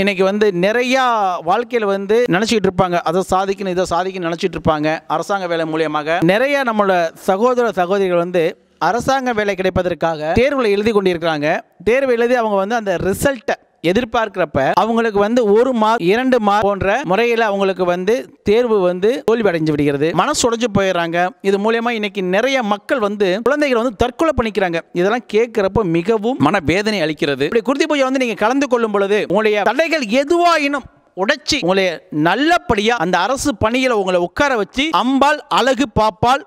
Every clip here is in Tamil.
இன்னைக்கு வந்து நிறைய வாழ்க்கையில வந்து நினைச்சிட்டு இருப்பாங்க அதை சாதிக்கணும் இதை சாதிக்கணும் நினைச்சிட்டு இருப்பாங்க. அரசாங்க வேலை மூலமாக நிறைய நம்மளோட சகோதர சகோதரிகள் வந்து அரசாங்க வேலை கிடைப்பதற்காக தேர்வுல எழுதி கொண்டிருக்கிறாங்க. தேர்வு எழுதி அவங்க வந்து அந்த ரிசல்ட்டை எதிர்பார்க்கிறப்ப அவங்களுக்கு வந்து 1 மார்க் 2 மார்க் போன்ற முறையில அவங்களுக்கு வந்து தேர்வு வந்து தோல்வி அடைஞ்சு விடுகிறது. மனசு உடைஞ்சு போயிடுறாங்க. இது மூலமா இன்னைக்கு நிறைய மக்கள் வந்து குழந்தைகள் வந்து தற்கொலை பண்ணிக்கிறாங்க. இதெல்லாம் கேட்கிறப்ப மிகவும் மன வேதனை அளிக்கிறது. இப்படி குருதி பூஜை வந்து நீங்க கலந்து கொள்ளும் பொழுது உங்களுடைய தடைகள் எதுவாயினும் உடைச்சி உங்களை நல்லபடியா அந்த அரசு பணியில உங்களை உட்கார வச்சு அம்பாள் அழகு பாப்பாள்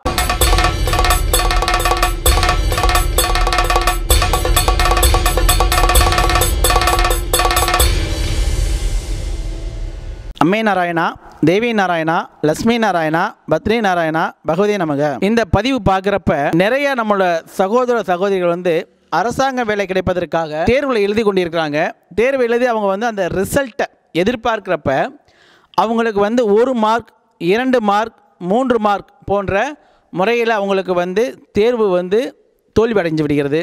அம்மே நாராயணா, தேவி நாராயணா, லட்சுமி நாராயணா, பத்ரி நாராயணா, பகவதி நமக. இந்த பதிவு பார்க்குறப்ப நிறைய நம்மளோட சகோதர சகோதரிகள் வந்து அரசாங்க வேலை கிடைப்பதற்காக தேர்வுல எழுதி கொண்டிருக்கிறாங்க. தேர்வு எழுதி அவங்க வந்து அந்த ரிசல்ட்டை எதிர்பார்க்கிறப்ப அவங்களுக்கு வந்து 1 மார்க் 2 மார்க் 3 மார்க் போன்ற முறையில் அவங்களுக்கு வந்து தேர்வு வந்து தோல்வி அடைஞ்சு விடுகிறது.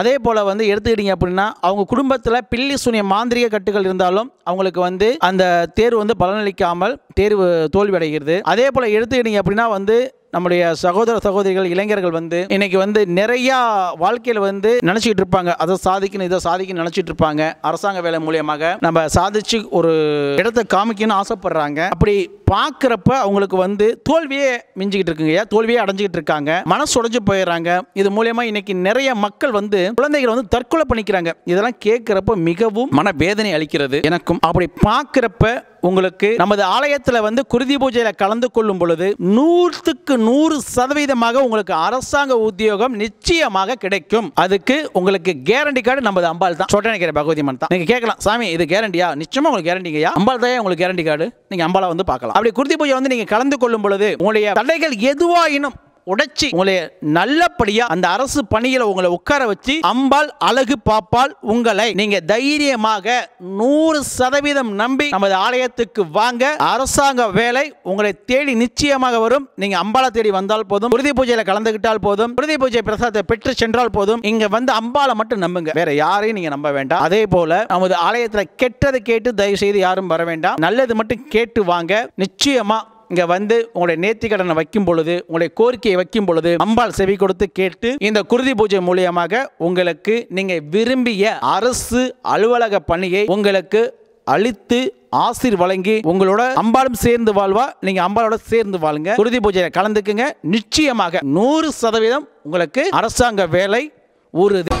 அதே போல் வந்து எடுத்துக்கிட்டீங்க அப்படின்னா அவங்க குடும்பத்தில் பில்லி சூனிய மாந்திரிக கட்டுகள் இருந்தாலும் அவங்களுக்கு வந்து அந்த தேர்வு வந்து பலனளிக்காமல் தேர்வு தோல்வி அடைகிறது. அதே போல் எடுத்துக்கிட்டீங்க அப்படின்னா வந்து நம்முடைய சகோதர சகோதரிகள் இளைஞர்கள் வந்து இன்னைக்கு வந்து நிறையா வாழ்க்கையில் வந்து நினச்சிக்கிட்டு இருப்பாங்க அதை சாதிக்கணும் இதை சாதிக்கணும் நினச்சிட்டு இருப்பாங்க. அரசாங்க வேலை மூலமாக நம்ம சாதிச்சு ஒரு இடத்தை காமிக்கணும்னு ஆசைப்படுறாங்க. அப்படி பார்க்குறப்ப அவங்களுக்கு வந்து தோல்வியே மிஞ்சிக்கிட்டு இருக்குங்க, தோல்வியே அடைஞ்சிக்கிட்டு இருக்காங்க, மனசு உடைஞ்சு போயிடுறாங்க. இது மூலயமா இன்னைக்கு நிறைய மக்கள் வந்து குழந்தைகள் வந்து தற்கொலை பண்ணிக்கிறாங்க. இதெல்லாம் கேட்குறப்ப மிகவும் மன வேதனை அளிக்கிறது எனக்கும். அப்படி பார்க்குறப்ப உங்களுக்கு நமது ஆலயத்தில் வந்து குருதி பூஜையில கலந்து கொள்ளும் பொழுது 100% உங்களுக்கு அரசாங்க உத்தியோகம் நிச்சயமாக கிடைக்கும். அதுக்கு உங்களுக்கு கேரண்டி கார்டு நமது அம்பாள் தான் சொல்றேன். பகவதிமன் தான். நீங்க கேட்கலாம், சாமி இது கேரண்டியா? நிச்சயமா உங்களுக்கு கேரண்டிங்கயா. அம்பாள் தான் உங்களுக்கு கேரண்டி கார்டு. நீங்க அம்பாளை வந்து பார்க்கலாம். அப்படி குருதி பூஜை வந்து நீங்க கலந்து கொள்ளும் பொழுது உங்களுடைய தடைகள் எதுவாயினும் உடைச்சி உங்களை நல்லபடியா அந்த அரசு பணியில உங்களை உட்கார வச்சு அம்பாள் அழகு பாப்பாள் உங்களை நீங்க தைரியமாக 100% நம்பி நமது ஆலயத்துக்கு வாங்க. அரசாங்க வேலை உங்களை தேடி நிச்சயமாக வரும். நீங்க அம்பாளை தேடி வந்தால் போதும், குருதி பூஜையில கலந்துகிட்டால் போதும், குருதி பூஜை பிரசாதத்தை பெற்று சென்றால் போதும். இங்க வந்து அம்பாளை மட்டும் நம்புங்க, வேற யாரையும் நீங்க நம்ப வேண்டாம். அதே போல நமது ஆலயத்துல கெட்டதை கேட்டு தயவு செய்து யாரும் வர வேண்டாம், நல்லது மட்டும் கேட்டு வாங்க. நிச்சயமா இங்கே வந்து உங்களுடைய நேர்த்தி கடனை வைக்கும் பொழுது உங்களுடைய கோரிக்கையை வைக்கும் பொழுது அம்பாள் செவி கொடுத்து கேட்டு இந்த குருதி பூஜை மூலமாக உங்களுக்கு நீங்கள் விரும்பிய அரசு அலுவலக பணியை உங்களுக்கு அளித்து ஆசீர் வழங்கி உங்களோட அம்பாலும் சேர்ந்து வாழ்வா. நீங்க அம்பாலோட சேர்ந்து வாழுங்க, குருதி பூஜையை கலந்துக்குங்க. நிச்சயமாக 100% உங்களுக்கு அரசாங்க வேலை உறுதி.